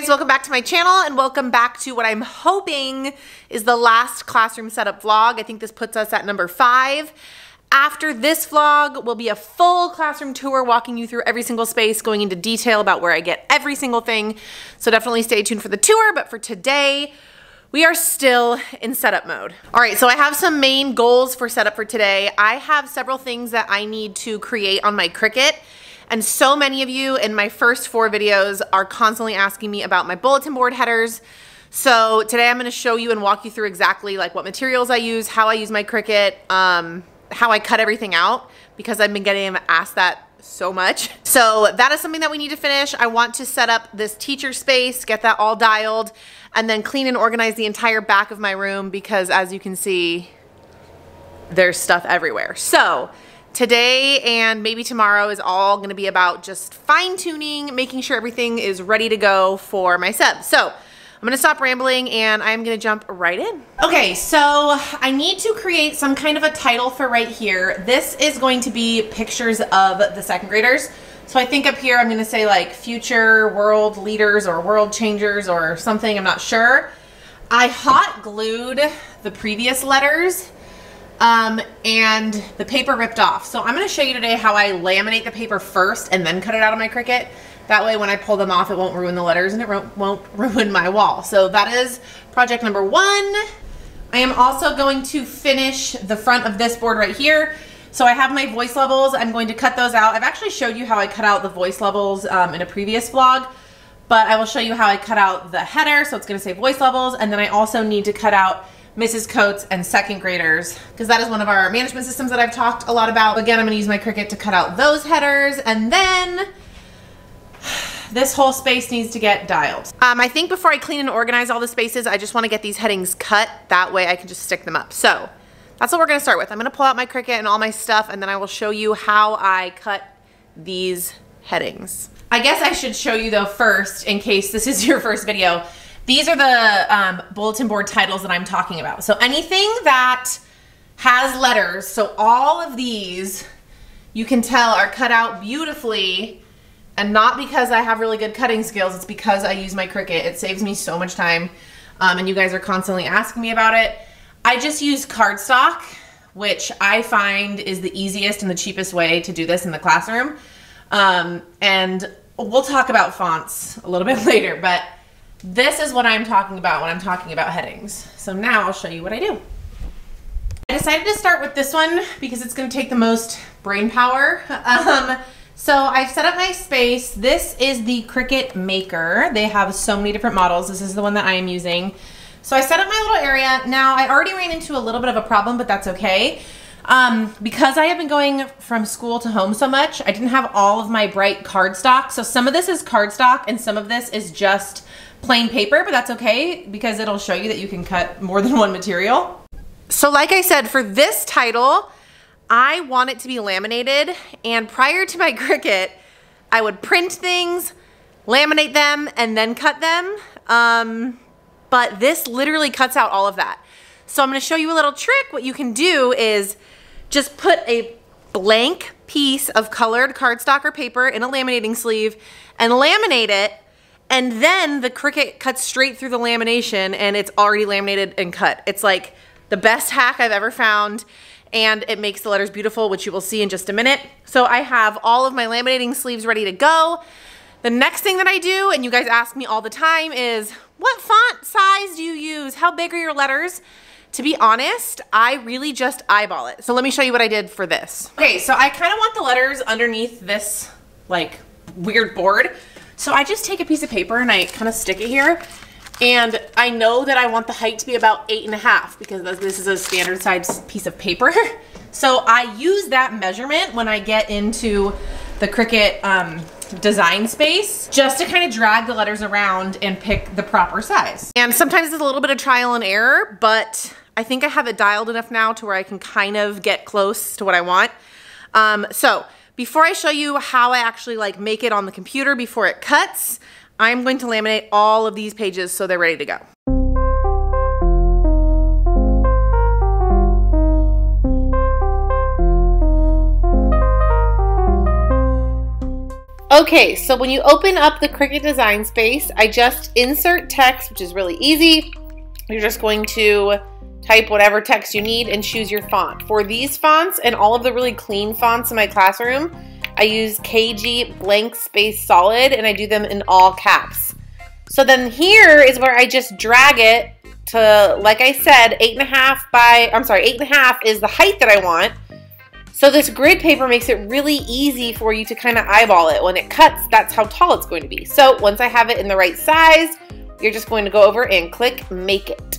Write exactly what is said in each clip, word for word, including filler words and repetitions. guys, welcome back to my channel and welcome back to what I'm hoping is the last classroom setup vlog. I think this puts us at number five. After this vlog will be a full classroom tour, walking you through every single space, going into detail about where I get every single thing. So definitely stay tuned for the tour, but for today, we are still in setup mode. All right, so I have some main goals for setup for today. I have several things that I need to create on my Cricut. And so many of you in my first four videos are constantly asking me about my bulletin board headers. So today I'm gonna show you and walk you through exactly like what materials I use, how I use my Cricut, um, how I cut everything out, because I've been getting asked that so much. So that is something that we need to finish. I want to set up this teacher space, get that all dialed, and then clean and organize the entire back of my room because, as you can see, there's stuff everywhere. So today and maybe tomorrow is all gonna be about just fine-tuning, making sure everything is ready to go for my sub. So I'm gonna stop rambling and I'm gonna jump right in. Okay, so I need to create some kind of a title for right here. This is going to be pictures of the second graders. So I think up here I'm gonna say like future world leaders or world changers or something, I'm not sure. I hot glued the previous letters um, and the paper ripped off. So I'm gonna show you today how I laminate the paper first and then cut it out of my Cricut. That way when I pull them off, it won't ruin the letters and it won't ruin my wall. So that is project number one. I am also going to finish the front of this board right here. So I have my voice levels. I'm going to cut those out. I've actually showed you how I cut out the voice levels um, in a previous vlog, but I will show you how I cut out the header. So it's gonna say voice levels. And then I also need to cut out Missus Coates and second graders, because that is one of our management systems that I've talked a lot about. Again, I'm gonna use my Cricut to cut out those headers. And then this whole space needs to get dialed. Um, I think before I clean and organize all the spaces, I just wanna get these headings cut. That way I can just stick them up. So that's what we're gonna start with. I'm gonna pull out my Cricut and all my stuff, and then I will show you how I cut these headings. I guess I should show you though first, in case this is your first video, these are the um, bulletin board titles that I'm talking about. So anything that has letters, so all of these, you can tell are cut out beautifully. And not because I have really good cutting skills, it's because I use my Cricut. It saves me so much time, um, and you guys are constantly asking me about it. I just use cardstock, which I find is the easiest and the cheapest way to do this in the classroom. Um, and we'll talk about fonts a little bit later, but this is what I'm talking about when I'm talking about headings. So now I'll show you what I do. I decided to start with this one because it's gonna take the most brain power. Um, So I've set up my space. This is the Cricut Maker. They have so many different models. This is the one that I am using. So I set up my little area. Now I already ran into a little bit of a problem, but that's okay. Um, because I have been going from school to home so much, I didn't have all of my bright cardstock. So some of this is cardstock and some of this is just plain paper, but that's okay because it'll show you that you can cut more than one material. So like I said, for this title, I want it to be laminated, and prior to my Cricut, I would print things, laminate them, and then cut them. Um, but this literally cuts out all of that. So I'm gonna show you a little trick. What you can do is just put a blank piece of colored cardstock or paper in a laminating sleeve and laminate it, and then the Cricut cuts straight through the lamination and it's already laminated and cut. It's like the best hack I've ever found. And it makes the letters beautiful, which you will see in just a minute. So I have all of my laminating sleeves ready to go. The next thing that I do, and you guys ask me all the time, is what font size do you use? How big are your letters? To be honest, I really just eyeball it. So let me show you what I did for this. Okay, so I kind of want the letters underneath this like weird board. So I just take a piece of paper and I kind of stick it here. And I know that I want the height to be about eight and a half because this is a standard size piece of paper. So I use that measurement when I get into the Cricut um, Design Space just to kind of drag the letters around and pick the proper size. And sometimes it's a little bit of trial and error, but I think I have it dialed enough now to where I can kind of get close to what I want. Um, so before I show you how I actually like make it on the computer before it cuts, I'm going to laminate all of these pages so they're ready to go. Okay, so when you open up the Cricut Design Space, I just insert text, which is really easy. You're just going to type whatever text you need and choose your font. For these fonts and all of the really clean fonts in my classroom, I use K G Blank Space Solid, and I do them in all caps. So then here is where I just drag it to, like I said, eight and a half by, I'm sorry, eight and a half is the height that I want. So this grid paper makes it really easy for you to kind of eyeball it. When it cuts, that's how tall it's going to be. So once I have it in the right size, you're just going to go over and click Make It.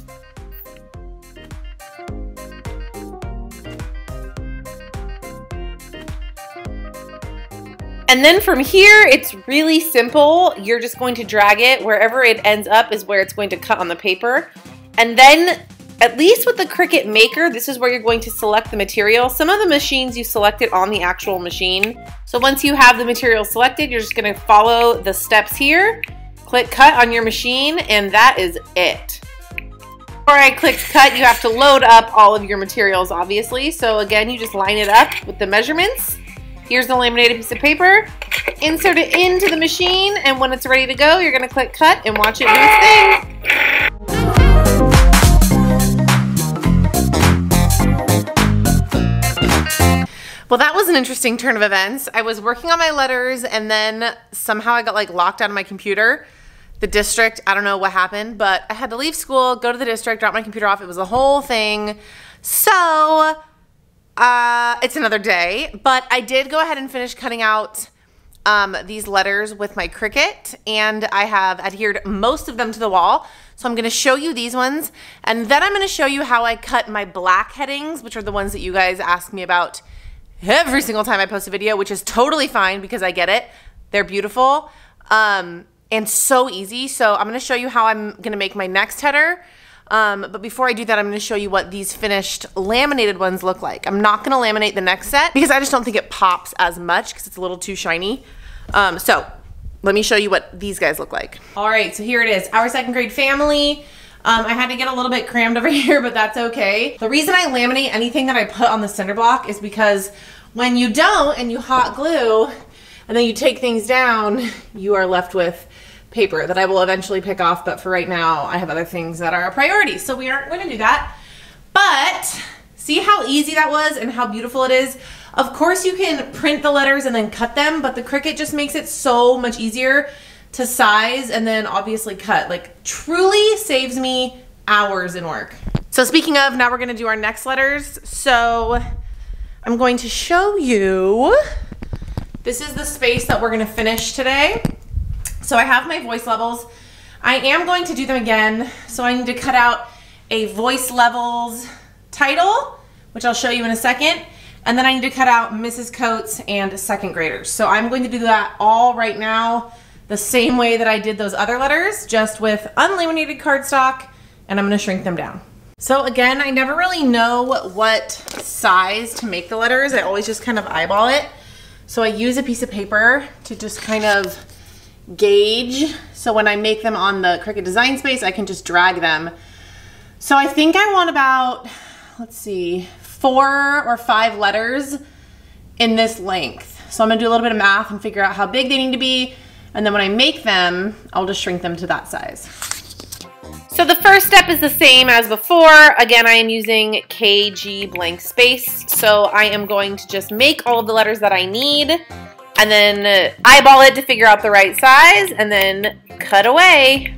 And then from here, it's really simple. You're just going to drag it. Wherever it ends up is where it's going to cut on the paper. And then, at least with the Cricut Maker, this is where you're going to select the material. Some of the machines you select it on the actual machine. So once you have the material selected, you're just gonna follow the steps here. Click cut on your machine, and that is it. Before I click cut, you have to load up all of your materials, obviously. So again, you just line it up with the measurements. Here's the laminated piece of paper. Insert it into the machine, and when it's ready to go, you're gonna click cut and watch it do its thing. Well, that was an interesting turn of events. I was working on my letters, and then somehow I got like locked out of my computer. The district, I don't know what happened, but I had to leave school, go to the district, drop my computer off. It was a whole thing. So, Uh, it's another day, but I did go ahead and finish cutting out um, these letters with my Cricut, and I have adhered most of them to the wall. So I'm going to show you these ones, and then I'm going to show you how I cut my black headings, which are the ones that you guys ask me about every single time I post a video, which is totally fine because I get it. They're beautiful um, and so easy. So I'm going to show you how I'm going to make my next header. Um, but before I do that, I'm going to show you what these finished laminated ones look like. I'm not going to laminate the next set because I just don't think it pops as much because it's a little too shiny. Um, so let me show you what these guys look like. All right, so here it is, our second grade family. Um, I had to get a little bit crammed over here, but that's okay. The reason I laminate anything that I put on the cinder block is because when you don't and you hot glue and then you take things down, you are left with paper that I will eventually pick off, but for right now I have other things that are a priority, so we aren't going to do that. But see how easy that was and how beautiful it is. Of course you can print the letters and then cut them, but the Cricut just makes it so much easier to size and then obviously cut. Like, truly saves me hours in work. So speaking of, now we're going to do our next letters. So I'm going to show you, this is the space that we're going to finish today. So I have my voice levels. I am going to do them again. So I need to cut out a voice levels title, which I'll show you in a second. And then I need to cut out Missus Coates and second graders. So I'm going to do that all right now, the same way that I did those other letters, just with unlaminated cardstock, and I'm gonna shrink them down. So again, I never really know what size to make the letters. I always just kind of eyeball it. So I use a piece of paper to just kind of gauge. So when I make them on the Cricut Design Space, I can just drag them. So I think I want about, let's see, four or five letters in this length. So I'm gonna do a little bit of math and figure out how big they need to be. And then when I make them, I'll just shrink them to that size. So the first step is the same as before. Again, I am using K G Blank Space. So I am going to just make all of the letters that I need, and then eyeball it to figure out the right size, and then cut away.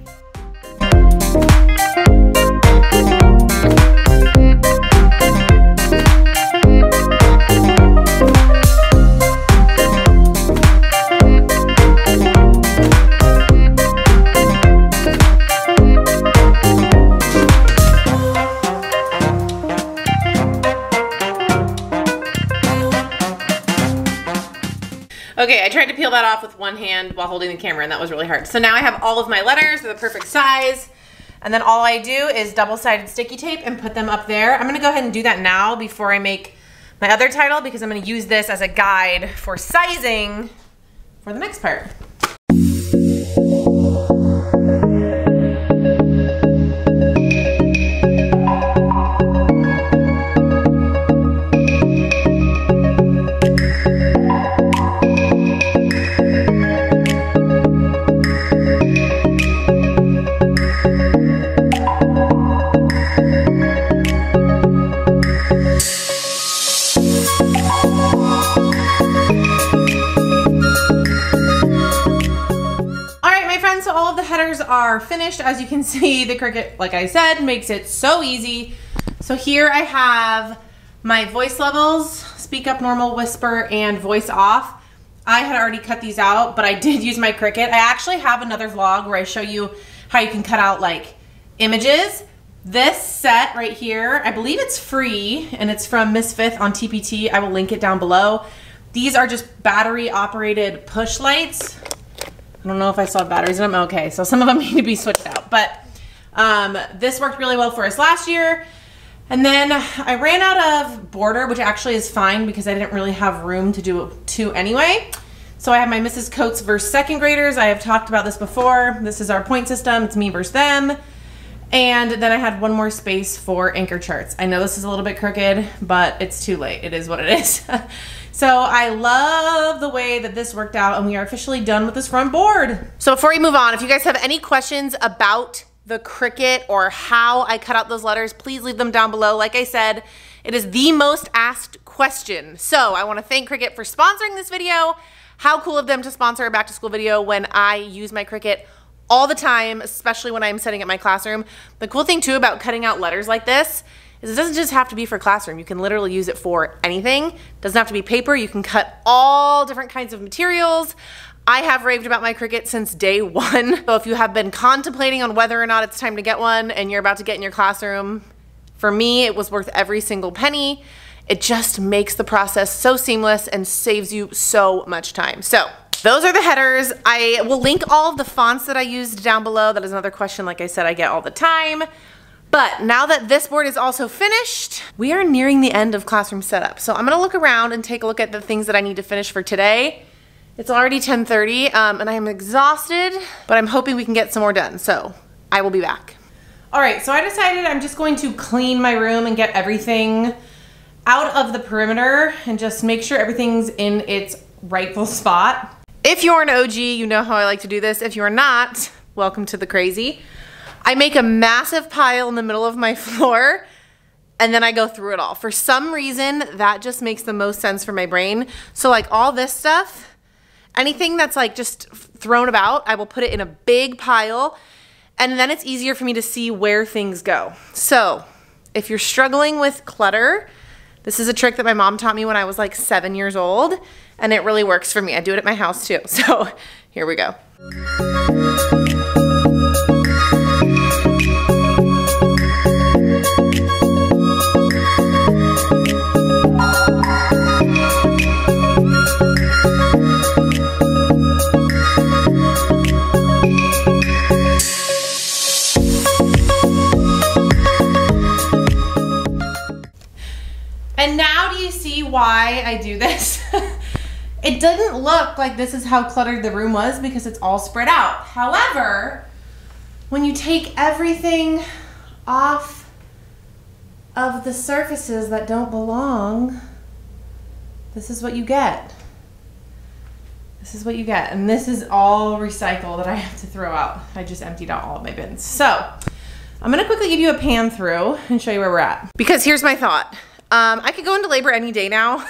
Okay, I tried to peel that off with one hand while holding the camera, and that was really hard. So now I have all of my letters, they're the perfect size. And then all I do is double-sided sticky tape and put them up there. I'm gonna go ahead and do that now before I make my other title, because I'm gonna use this as a guide for sizing for the next part. Thank you. all of the headers are finished. As you can see, the Cricut, like I said, makes it so easy. So here I have my voice levels, speak up, normal, whisper, and voice off. I had already cut these out, but I did use my Cricut. I actually have another vlog where I show you how you can cut out like images. This set right here, I believe it's free, and it's from Miss Fifth on T P T. I will link it down below. These are just battery operated push lights. I don't know if I saw batteries in them. Okay, so some of them need to be switched out, but um, this worked really well for us last year. And then I ran out of border, which actually is fine because I didn't really have room to do two anyway. So I have my Missus Coates versus second graders. I have talked about this before. This is our point system. It's me versus them. And then I had one more space for anchor charts. I know this is a little bit crooked, but it's too late. It is what it is. So I love the way that this worked out, and we are officially done with this front board. So before we move on, if you guys have any questions about the Cricut or how I cut out those letters, please leave them down below. Like I said, it is the most asked question. So I want to thank Cricut for sponsoring this video. How cool of them to sponsor a back to school video when I use my Cricut all the time, especially when I'm setting up my classroom. The cool thing too about cutting out letters like this is it doesn't just have to be for classroom. You can literally use it for anything. It doesn't have to be paper. You can cut all different kinds of materials. I have raved about my Cricut since day one. So if you have been contemplating on whether or not it's time to get one and you're about to get in your classroom, for me, it was worth every single penny. It just makes the process so seamless and saves you so much time. So those are the headers. I will link all of the fonts that I used down below. That is another question, like I said, I get all the time. But now that this board is also finished, we are nearing the end of classroom setup. So I'm gonna look around and take a look at the things that I need to finish for today. It's already ten thirty um, and I am exhausted, but I'm hoping we can get some more done. So I will be back. All right, so I decided I'm just going to clean my room and get everything out of the perimeter and just make sure everything's in its rightful spot. If you're an O G, you know how I like to do this. If you're not, welcome to the crazy. I make a massive pile in the middle of my floor and then I go through it all. For some reason, that just makes the most sense for my brain. So like all this stuff, anything that's like just thrown about, I will put it in a big pile and then it's easier for me to see where things go. So if you're struggling with clutter, this is a trick that my mom taught me when I was like seven years old and it really works for me. I do it at my house too. So here we go. And now do you see why I do this? It doesn't look like this is how cluttered the room was because it's all spread out. However, when you take everything off of the surfaces that don't belong, this is what you get. This is what you get. And this is all recycle that I have to throw out. I just emptied out all of my bins. So I'm gonna quickly give you a pan through and show you where we're at. Because here's my thought. Um, I could go into labor any day now.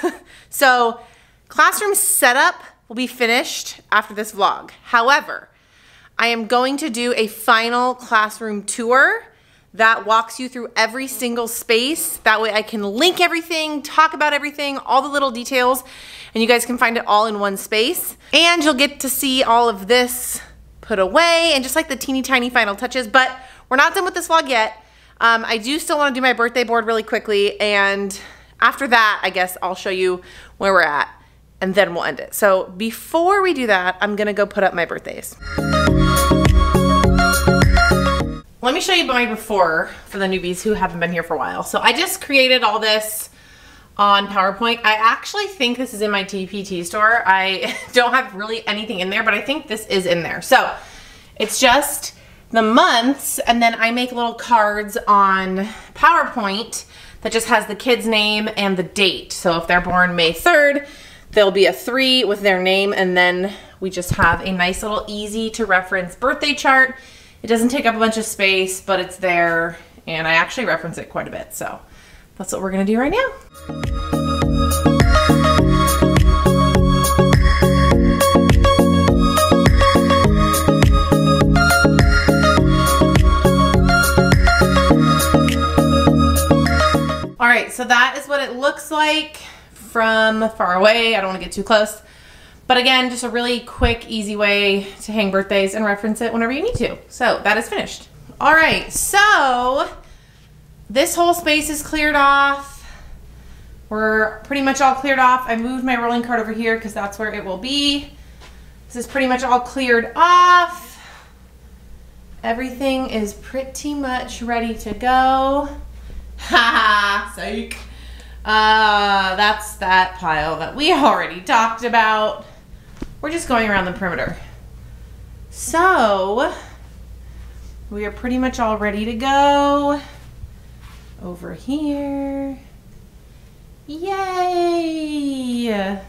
So classroom setup will be finished after this vlog. However, I am going to do a final classroom tour that walks you through every single space. That way I can link everything, talk about everything, all the little details, and you guys can find it all in one space. And you'll get to see all of this put away and just like the teeny tiny final touches, but we're not done with this vlog yet. Um, I do still want to do my birthday board really quickly, and after that, I guess I'll show you where we're at, and then we'll end it. So before we do that, I'm gonna go put up my birthdays. Let me show you my before for the newbies who haven't been here for a while. So I just created all this on PowerPoint. I actually think this is in my T P T store. I don't have really anything in there, but I think this is in there. So it's just the months, and then I make little cards on PowerPoint that just has the kid's name and the date. So if they're born May third, there'll be a three with their name, and then we just have a nice little easy to reference birthday chart. It doesn't take up a bunch of space, but it's there, and I actually reference it quite a bit. So that's what we're gonna do right now. so that is what it looks like from far away. I don't want to get too close. But again, just a really quick, easy way to hang birthdays and reference it whenever you need to. So that is finished. All right, so this whole space is cleared off. We're pretty much all cleared off. I moved my rolling cart over here because that's where it will be. This is pretty much all cleared off. Everything is pretty much ready to go. Ha ha, sake. Uh, that's that pile that we already talked about. We're just going around the perimeter. So we are pretty much all ready to go over here. Yay!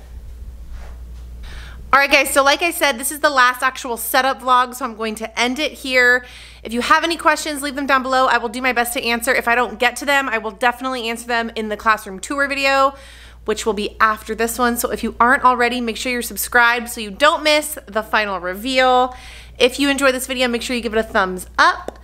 All right guys, so like I said, this is the last actual setup vlog, so I'm going to end it here. If you have any questions, leave them down below. I will do my best to answer. If I don't get to them, I will definitely answer them in the classroom tour video, which will be after this one. So if you aren't already, make sure you're subscribed so you don't miss the final reveal. If you enjoyed this video, make sure you give it a thumbs up.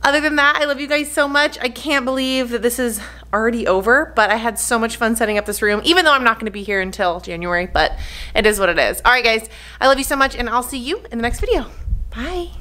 Other than that, I love you guys so much. I can't believe that this is already over, but I had so much fun setting up this room, even though I'm not gonna be here until January, but it is what it is. All right, guys, I love you so much, and I'll see you in the next video. Bye.